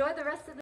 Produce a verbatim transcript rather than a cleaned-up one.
enjoy the rest of the